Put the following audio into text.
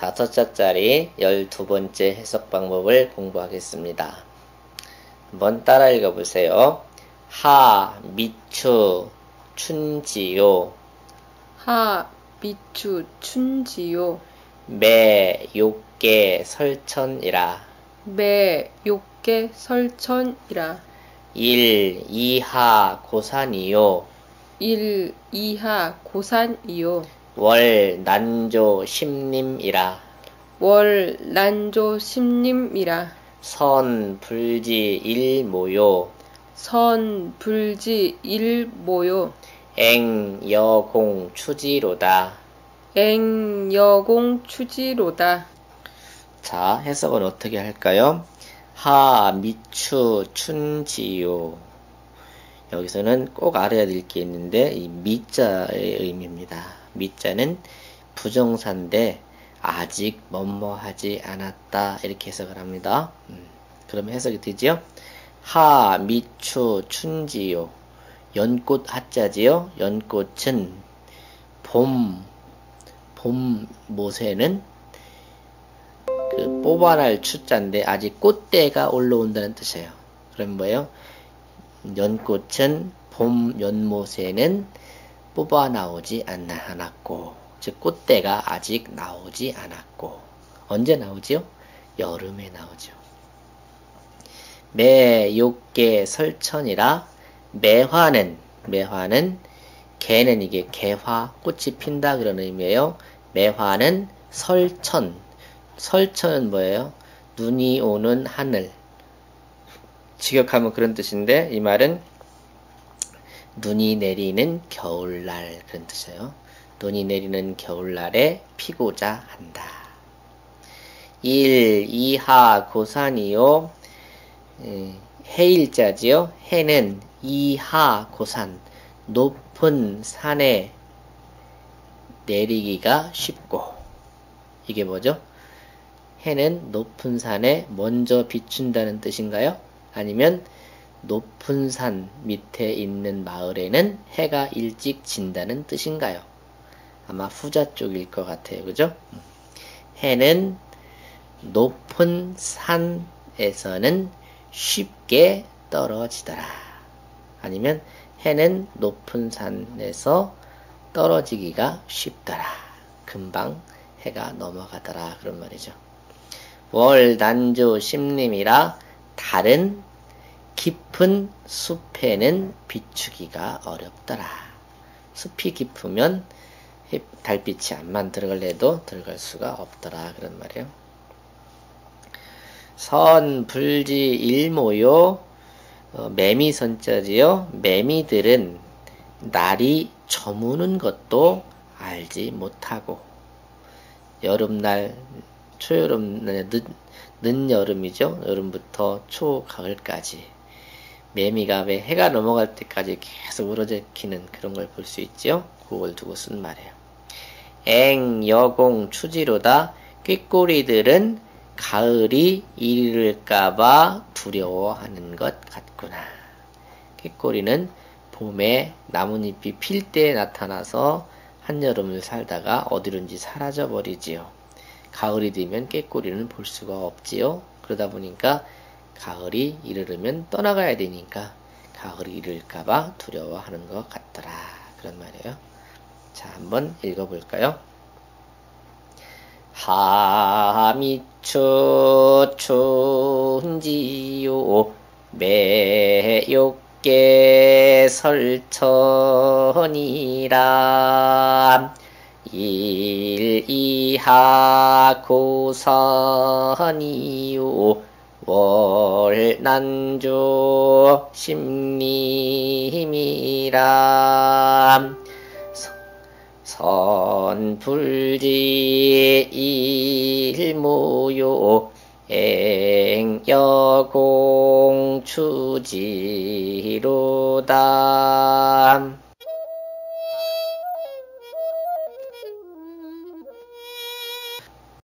5자짜리 12번째 해석 방법을 공부하겠습니다. 한번 따라 읽어보세요. 하미추춘지요. 하미추춘지요. 매욕계 설천이라. 매욕계 설천이라. 일 이하 고산이요. 일 이하 고산이요. 월 난조 심림이라. 월 난조 심림이라. 선 불지 일모요. 선 불지 일모요. 앵 여공 추지로다. 앵 여공 추지로다. 자, 해석은 어떻게 할까요? 하미추춘지요. 여기서는 꼭 알아야 될 게 있는데 이 미자의 의미입니다. 미자는 부정사인데 아직 뭐뭐하지 않았다 이렇게 해석을 합니다. 그러면 해석이 되지요. 하미추춘지요. 연꽃 하자지요. 연꽃은 봄 모세는 그 뽑아낼 추자인데 아직 꽃대가 올라온다는 뜻이에요. 그럼 뭐예요? 연꽃은 봄 연못에는 뽑아 나오지 않았고, 즉 꽃대가 아직 나오지 않았고. 언제 나오지요? 여름에 나오죠. 매욕계 설천이라. 매화는 개는 이게 개화 꽃이 핀다 그런 의미예요. 매화는 설천은 뭐예요? 눈이 오는 하늘. 직역하면 그런 뜻인데 이 말은 눈이 내리는 겨울날 그런 뜻이에요. 눈이 내리는 겨울날에 피고자 한다. 일 이하 고산이요. 해일자지요. 해는 이하 고산, 높은 산에 내리기가 쉽고. 이게 뭐죠? 해는 높은 산에 먼저 비춘다는 뜻인가요? 아니면 높은 산 밑에 있는 마을에는 해가 일찍 진다는 뜻인가요? 아마 후자 쪽일 것 같아요. 그죠? 해는 높은 산에서는 쉽게 떨어지더라. 아니면 해는 높은 산에서 떨어지기가 쉽더라. 금방 해가 넘어가더라. 그런 말이죠. 월 난조 심림이라. 달은 깊은 숲에는 비추기가 어렵더라. 숲이 깊으면 달빛이 안만 들어갈래도 들어갈 수가 없더라. 그런 말이에요. 선 불지 일모요. 매미선자지요. 매미들은 날이 저무는 것도 알지 못하고, 여름날 초여름, 늦여름이죠. 여름부터 초가을까지 매미가 왜 해가 넘어갈 때까지 계속 울어제키는 그런 걸 볼 수 있죠. 그걸 두고 쓴 말이에요. 앵 여공 추지로다. 꾀꼬리들은 가을이 이를까봐 두려워하는 것 같구나. 꾀꼬리는 봄에 나뭇잎이 필 때 나타나서 한여름을 살다가 어디론지 사라져 버리지요. 가을이 되면 꾀꼬리는 볼 수가 없지요. 그러다 보니까 가을이 이르르면 떠나가야 되니까 가을이 이를까봐 두려워하는 것 같더라. 그런 말이에요. 자, 한번 읽어볼까요? 하미추춘지요. 매욕계 설천이라. 일 이하 고산이요. 월 난조 심림이라. 선 불지 일모요. 앵 여공 추지로다.